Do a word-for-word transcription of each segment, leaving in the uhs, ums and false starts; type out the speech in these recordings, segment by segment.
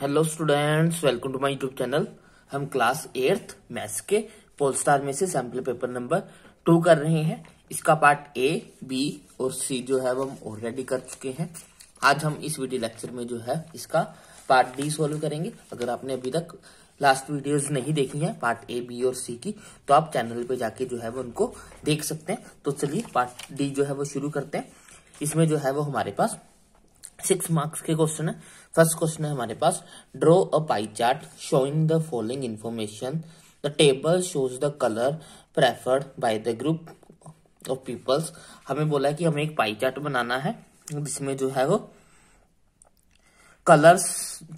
Hello students, welcome to my YouTube channel. हम class eighth maths के pole star में से सैम्पल पेपर नंबर टू कर रहे हैं। इसका पार्ट ए, बी और सी जो है वो हम ऑलरेडी कर चुके हैं। आज हम इस वीडियो लेक्चर में जो है इसका पार्ट डी सॉल्व करेंगे। अगर आपने अभी तक लास्ट वीडियोज नहीं देखी है पार्ट ए, बी और सी की, तो आप चैनल पर जाके जो है वो उनको देख सकते हैं। तो चलिए पार्ट डी जो है वो शुरू करते हैं। इसमें जो है वो हमारे पास सिक्स मार्क्स के क्वेश्चन है। फर्स्ट क्वेश्चन है हमारे पास, draw a pie chart showing the following information. The table shows the colour preferred by the group of peoples. हमें बोला है कि हमें एक पाई चार्ट बनाना है जिसमें जो है वो कलर्स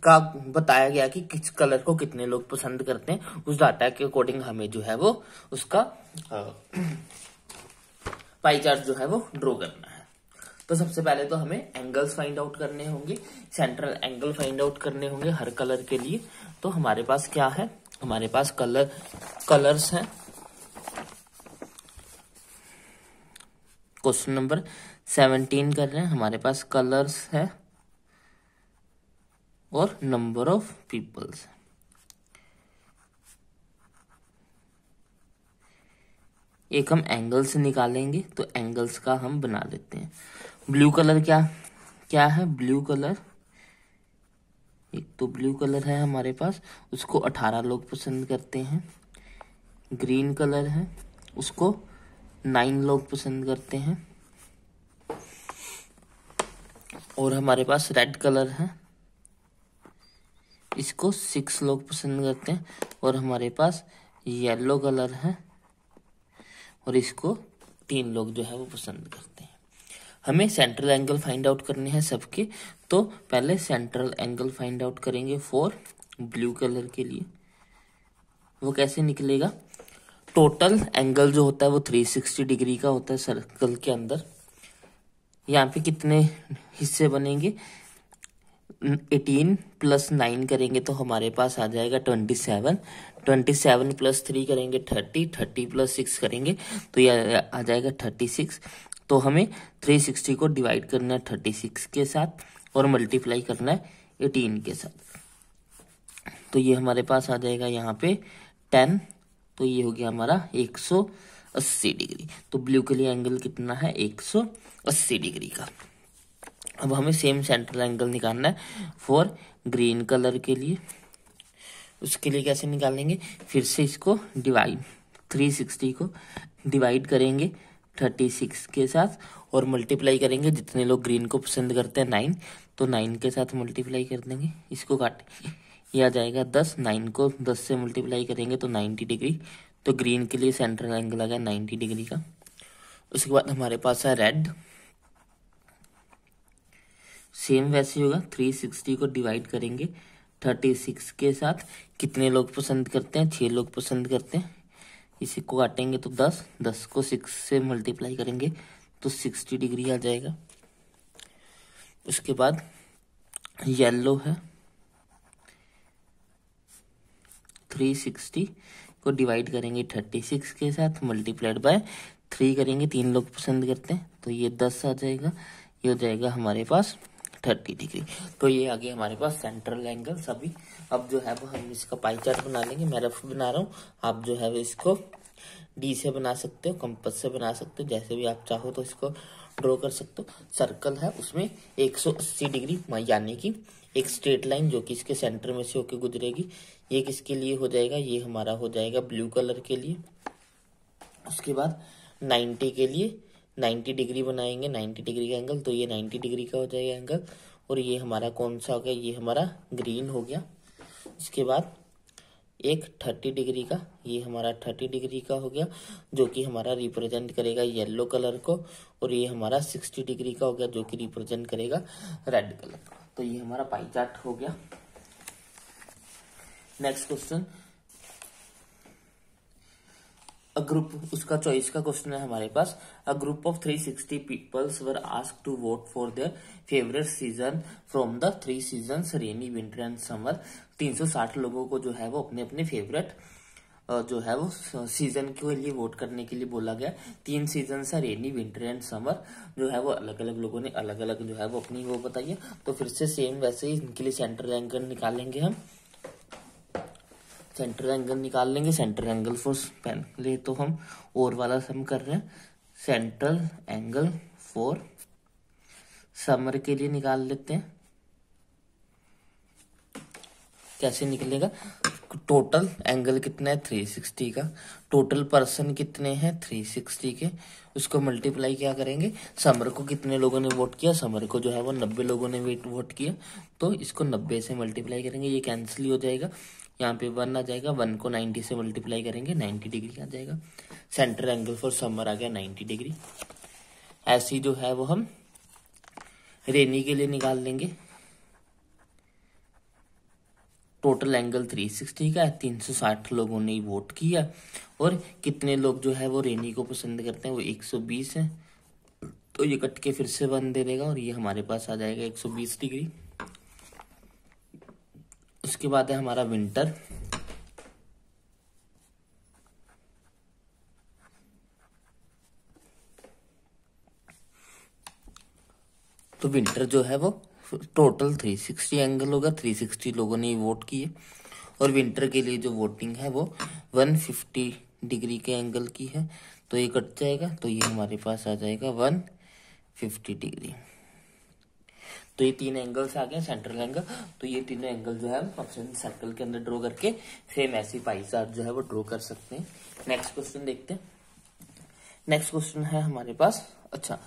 का बताया गया कि किस कलर को कितने लोग पसंद करते हैं। उस डाटा के अकॉर्डिंग हमें जो है वो उसका पाई चार्ट जो है वो ड्रॉ करना है। तो सबसे पहले तो हमें एंगल्स फाइंड आउट करने होंगे, सेंट्रल एंगल फाइंड आउट करने होंगे हर कलर के लिए। तो हमारे पास क्या है, हमारे पास कलर कलर्स हैं। क्वेश्चन नंबर सेवनटीन कर रहे हैं, हमारे पास कलर्स है और नंबर ऑफ पीपल्स। एक हम एंगल्स निकालेंगे, तो एंगल्स का हम बना लेते हैं। ब्लू कलर क्या क्या है, ब्लू कलर, एक तो ब्लू कलर है हमारे पास, उसको अठारह लोग पसंद करते हैं। ग्रीन कलर है, उसको नाइन लोग पसंद करते हैं। और हमारे पास रेड कलर है, इसको सिक्स लोग पसंद करते हैं। और हमारे पास येलो कलर है और इसको तीन लोग जो है वो पसंद करते हैं। हमें सेंट्रल एंगल फाइंड आउट करने हैं सबके। तो पहले सेंट्रल एंगल फाइंड आउट करेंगे फॉर ब्लू कलर के लिए। वो कैसे निकलेगा, टोटल एंगल जो होता है वो तीन सौ साठ डिग्री का होता है सर्कल के अंदर। यहाँ पे कितने हिस्से बनेंगे, अठारह प्लस नाइन करेंगे तो हमारे पास आ जाएगा सत्ताईस, सत्ताईस प्लस थ्री करेंगे तीस, तीस प्लस सिक्स करेंगे तो यह आ जाएगा छत्तीस। तो हमें तीन सौ साठ को डिवाइड करना है छत्तीस के साथ और मल्टीप्लाई करना है अठारह के साथ। तो ये हमारे पास आ जाएगा यहाँ पे दस, तो ये हो गया हमारा एक सौ अस्सी डिग्री। तो ब्लू के लिए एंगल कितना है, एक सौ अस्सी डिग्री का। अब हमें सेम सेंट्रल एंगल निकालना है फॉर ग्रीन कलर के लिए। उसके लिए कैसे निकालेंगे, फिर से इसको डिवाइड, तीन सौ साठ को डिवाइड करेंगे छत्तीस के साथ और मल्टीप्लाई करेंगे, जितने लोग ग्रीन को पसंद करते हैं नाइन, तो नाइन के साथ मल्टीप्लाई कर देंगे। इसको काटेंगे, ये आ जाएगा दस, नाइन को दस से मल्टीप्लाई करेंगे तो नाइन्टी डिग्री। तो ग्रीन के लिए सेंट्रल एंगल आ गया नाइन्टी डिग्री का। उसके बाद हमारे पास है रेड, सेम वैसे होगा, तीन सौ साठ को डिवाइड करेंगे छत्तीस के साथ। कितने लोग पसंद करते हैं, छः लोग पसंद करते हैं। इसी को काटेंगे तो दस, दस को सिक्स से मल्टीप्लाई करेंगे तो साठ डिग्री आ जाएगा। उसके बाद येलो है, तीन सौ साठ को डिवाइड करेंगे छत्तीस के साथ, मल्टीप्लाइड बाय थ्री करेंगे, तीन लोग पसंद करते हैं तो ये दस आ जाएगा। ये हो जाएगा हमारे पास थर्टी डिग्री। तो ये आगे हमारे पास सेंट्रल एंगल सभी। अब जो है वो हम इसका पाई चार्ट बना लेंगे। मैं रफ बना रहा हूँ, आप जो है वो इसको डी से बना सकते हो, कंपास से बना सकते हो, जैसे भी आप चाहो तो इसको ड्रॉ कर सकते हो। सर्कल है, उसमें एक सौ अस्सी डिग्री यानी कि एक स्ट्रेट लाइन जो कि इसके सेंटर में से होके गुजरेगी। ये किसके लिए हो जाएगा, ये हमारा हो जाएगा ब्लू कलर के लिए। उसके बाद नाइन्टी के लिए नब्बे डिग्री बनाएंगे, नब्बे डिग्री का एंगल, तो ये नब्बे डिग्री का हो जाएगा एंगल। और ये हमारा कौन सा हो गया, ये हमारा ग्रीन हो गया। इसके बाद एक तीस डिग्री का, ये हमारा तीस डिग्री का हो गया जो कि हमारा रिप्रेजेंट करेगा येलो कलर को। और ये हमारा साठ डिग्री का हो गया जो कि रिप्रेजेंट करेगा रेड कलर को। तो ये हमारा पाई चार्ट हो गया। नेक्स्ट क्वेश्चन ग्रुप, उसका चॉइस का क्वेश्चन है हमारे पास। अ ग्रुप ऑफ तीन सौ साठ peoples were asked to vote for their favourite season from the three seasons rainy, winter and summer. तीन सौ साठ लोगों को जो है वो अपने अपने फेवरेट जो है वो सीजन के लिए वोट करने के लिए बोला गया। तीन सीजन है, रेनी, विंटर एंड समर, जो है वो अलग अलग लोगों ने अलग अलग जो है वो अपनी वो बताइए। तो फिर से सेम वैसे ही इनके लिए सेंट्रल एंगल निकालेंगे हम, सेंट्रल एंगल निकाल लेंगे। सेंट्रल एंगल फॉर पहले तो हम और वाला सम कर रहे हैं, सेंट्रल एंगल फॉर समर के लिए निकाल लेते हैं। कैसे निकलेगा, टोटल एंगल कितना है तीन सौ साठ का, टोटल पर्सन कितने हैं तीन सौ साठ के, उसको मल्टीप्लाई क्या करेंगे, समर को कितने लोगों ने वोट किया, समर को जो है वो नब्बे लोगों ने वोट किया, तो इसको नब्बे से मल्टीप्लाई करेंगे, ये कैंसिल ही हो जाएगा, यहाँ पे वन आ जाएगा, वन को नब्बे से मल्टीप्लाई करेंगे नब्बे डिग्री आ जाएगा। सेंट्रल एंगल फॉर समर आ गया नब्बे डिग्री। ऐसी जो है वो हम रेनी के लिए निकाल लेंगे, टोटल एंगल तीन सौ साठ का है, तीन सौ साठ लोगों ने वोट किया, और कितने लोग जो है वो रेनी को पसंद करते हैं वो एक सौ बीस है, तो ये कट के फिर से वन दे देगा और ये हमारे पास आ जाएगा एक सौ बीस डिग्री। उसके बाद है हमारा विंटर, तो विंटर जो है वो टोटल तीन सौ साठ एंगल होगा, तीन सौ साठ लोगों ने वोट किए, और विंटर के लिए जो वोटिंग है वो एक सौ पचास डिग्री के एंगल की है, तो ये कट जाएगा, तो ये हमारे पास आ जाएगा एक सौ पचास डिग्री। तो ये तीन एंगल्स आ गए सेंट्रल एंगल। तो ये तीनों एंगल जो है हम सर्कल के अंदर ड्रॉ करके सेम ऐसी पाई चार्ट जो है वो ड्रॉ कर सकते हैं। नेक्स्ट क्वेश्चन देखते हैं। नेक्स्ट क्वेश्चन है हमारे पास, अच्छा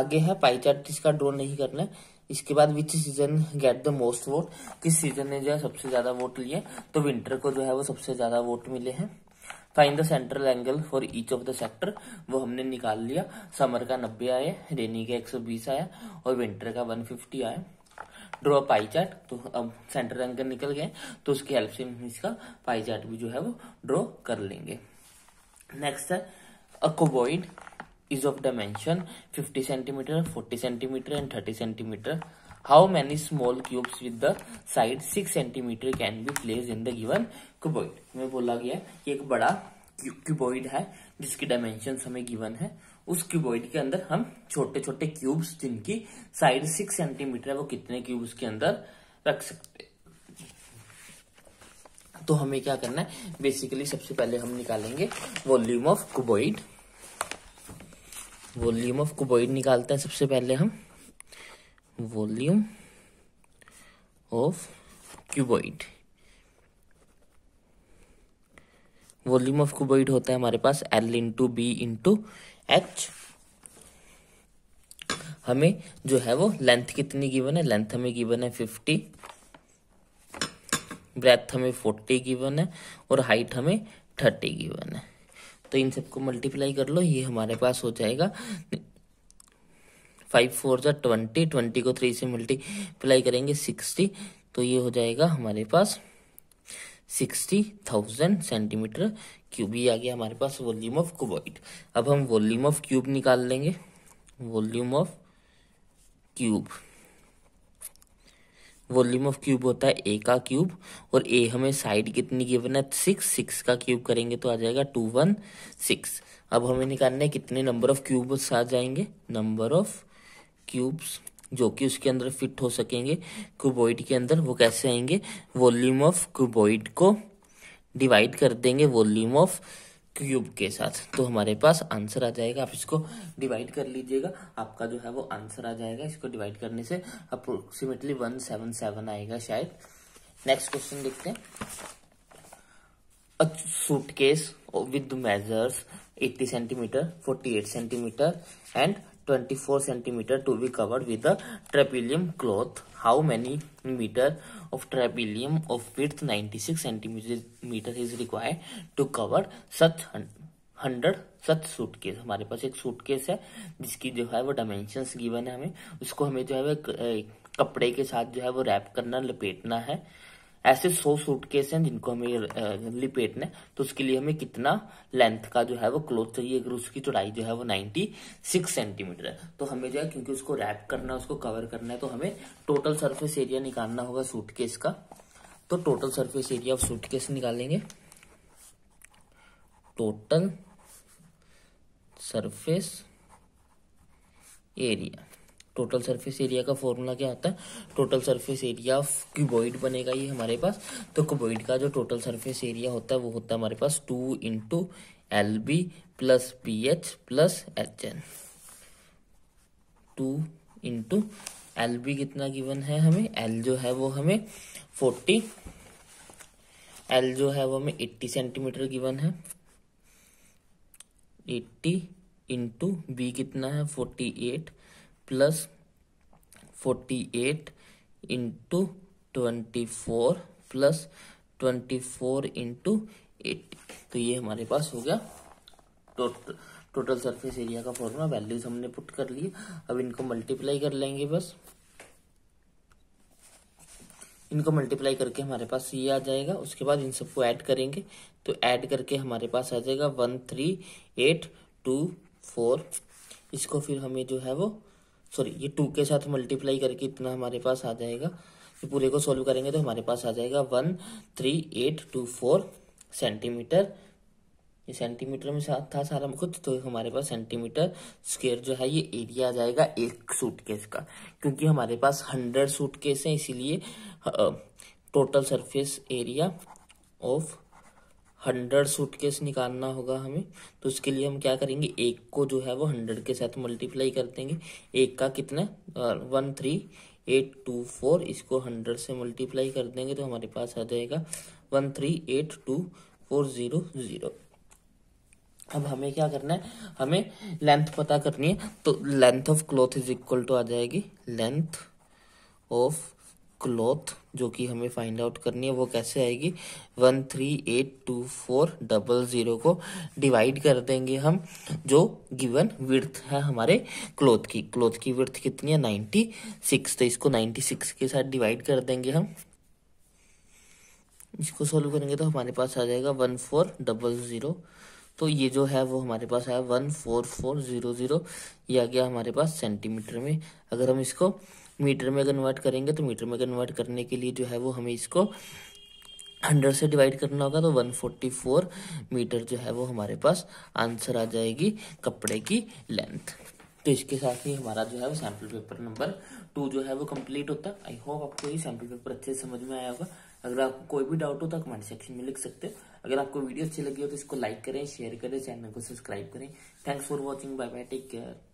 आगे है पाई चार्ट इसका ड्रॉ नहीं करना है। इसके बाद which season get the most vote, किस सीजन ने जो है सबसे ज्यादा वोट लिए, तो विंटर को जो है वो सबसे ज्यादा वोट मिले हैं। Find the central angle for each of the sector, वो हमने निकाल लिया, समर का नब्बे आया, रेनी का एक सौ बीस आया और विंटर का एक सौ पचास आया। ड्रॉ पाई चार्ट, तो अब सेंट्रल एंगल निकल गए तो उसकी हेल्प से हम इसका पाई चार्ट भी जो है वो ड्रॉ कर लेंगे। नेक्स्ट है a cuboid is of dimension fifty centimeter, forty centimeter and thirty centimeter. How many small cubes with the side six centimeter can be placed in the given cuboid? में बोला गया है कि एक बड़ा क्यूबॉइड है जिसकी डायमेंशन हमें गिवन है, उस क्यूबॉइड के अंदर हम छोटे छोटे क्यूब्स जिनकी साइड सिक्स सेंटीमीटर है वो कितने क्यूब्स के अंदर रख सकते। तो हमें क्या करना है, बेसिकली सबसे पहले हम निकालेंगे volume of cuboid, volume of cuboid निकालते हैं सबसे पहले हम, volume of cuboid. Volume of cuboid होता है हमारे पास L into B into H. हमें जो है वो लेंथ कितनी गिवन है, लेंथ हमें गिवन है फिफ्टी, ब्रेथ हमें फोर्टी गिवन है और हाइट हमें थर्टी गिवन है। तो इन सबको मल्टीप्लाई कर लो, ये हमारे पास हो जाएगा फाइव फोर जा ट्वेंटी, ट्वेंटी को थ्री से मल्टीप्लाई करेंगे सिक्सटी, तो ये हो जाएगा हमारे पास सिक्सटी थाउजेंड सेंटीमीटर क्यूब। ये आ गया हमारे पास वॉल्यूम ऑफ क्यूबॉइड। अब हम वॉल्यूम ऑफ क्यूब निकाल लेंगे, volume of cube, volume of cube होता है ए का क्यूब, और ए हमें साइड कितनी गिवन है सिक्स, सिक्स का क्यूब करेंगे तो आ जाएगा टू वन सिक्स। अब हमें निकालना है कितने नंबर ऑफ क्यूब्स आ जाएंगे, नंबर ऑफ क्यूब्स जो कि उसके अंदर फिट हो सकेंगे क्यूबॉइड के अंदर, वो कैसे आएंगे, वॉल्यूम ऑफ क्यूबॉइड को डिवाइड कर देंगे वॉल्यूम ऑफ क्यूब के साथ, तो हमारे पास आंसर आ जाएगा। आप इसको डिवाइड कर लीजिएगा, आपका जो है वो आंसर आ जाएगा। इसको डिवाइड करने से अप्रोक्सीमेटली वन सेवन सेवन आएगा शायद। नेक्स्ट क्वेश्चन देखते हैं। A suitcase with measures eighty centimetre, forty eight centimetre and twenty four centimetre to be covered with a tarpaulin cloth, how many metre of tarpaulin of width ninety six centimetre is required to cover such hundred such suitcase. हमारे पास एक suitcase है जिसकी जो है वो dimensions given है हमें, उसको हमें जो है वो कपड़े के साथ जो है वो रैप करना, लपेटना है। ऐसे सौ सूटकेस हैं जिनको हमें लिपेटना है, तो उसके लिए हमें कितना लेंथ का जो है वो क्लॉथ चाहिए, अगर उसकी चौड़ाई जो है वो छियानवे सेंटीमीटर है तो हमें जो है क्योंकि उसको रैप करना है, उसको कवर करना है, तो हमें टोटल सरफेस एरिया निकालना होगा सूटकेस का। तो total surface area of suitcase निकालेंगे, total surface area. Total surface area का फॉर्मूला क्या आता है? Total surface area of cuboid बनेगा ये हमारे पास। तो क्यूबॉइड का जो टोटल सरफेस एरिया होता है वो होता है हमारे पास two into L B plus P H plus H N. Two into L B कितना गिवन है हमें, एल जो है वो हमें फोर्टी, एल जो है वो हमें एट्टी सेंटीमीटर गिवन है। एट्टी इंटू बी कितना है forty eight, plus forty eight into twenty four, plus twenty four into eighty. तो ये हमारे पास हो गया टोटल टोटल सरफेस एरिया का फॉर्मूला। वैल्यूज हमने पुट कर लिए, अब इनको मल्टीप्लाई कर लेंगे। बस इनको मल्टीप्लाई करके हमारे पास ये आ जाएगा, उसके बाद इन सबको ऐड करेंगे। तो ऐड करके हमारे पास आ जाएगा one three eight two four. इसको फिर हमें जो है वो सॉरी ये टू के साथ मल्टीप्लाई करके इतना हमारे पास आ जाएगा। ये पूरे को सॉल्व करेंगे तो हमारे पास आ जाएगा one three eight two four centimetre. ये सेंटीमीटर में साथ था सारा कुछ, तो हमारे पास सेंटीमीटर स्क्वायर जो है ये एरिया आ जाएगा एक सूटकेस का। क्योंकि हमारे पास हंड्रेड सूटकेस हैं इसीलिए total surface area of hundred suitcase निकालना होगा हमें। तो उसके लिए हम क्या करेंगे, एक को जो है वो हंड्रेड के साथ मल्टीप्लाई कर देंगे। एक का कितना one three eight two four, इसको हंड्रेड से मल्टीप्लाई कर देंगे तो हमारे पास आ जाएगा one three eight two four zero zero. अब हमें क्या करना है, हमें लेंथ पता करनी है। तो length of cloth is equal to आ जाएगी, लेंथ ऑफ क्लॉथ जो कि हमें फाइंड आउट करनी है वो कैसे आएगी, one three eight two four double zero को डिवाइड कर देंगे हम जो गिवन विड्थ है हमारे क्लॉथ की। क्लॉथ की विड्थ कितनी है नाइन्टी सिक्स, तो इसको नाइन्टी सिक्स के साथ डिवाइड कर देंगे हम। इसको सॉल्व करेंगे तो हमारे पास आ जाएगा वन फोर डबल ज़ीरो। तो ये जो है वो हमारे पास आया one four four zero zero. ये आ गया हमारे पास सेंटीमीटर में। अगर हम इसको मीटर में कन्वर्ट करेंगे तो मीटर में कन्वर्ट करने के लिए जो है वो हमें इसको हंड्रेड से डिवाइड करना होगा। तो वन फोर्टी फोर मीटर जो है वो हमारे पास आंसर आ जाएगी कपड़े की लेंथ। तो इसके साथ ही हमारा जो है वो सैम्पल पेपर नंबर टू जो है वो कंप्लीट होता है। आई होप आपको ये सैम्पल पेपर अच्छे से समझ में आया होगा। अगर आपको कोई भी डाउट हो तो कमेंट सेक्शन में लिख सकते हो। अगर आपको वीडियो अच्छी लगी हो तो इसको लाइक करें, शेयर करें, चैनल को सब्सक्राइब करें। Thanks for watching, bye bye, take care.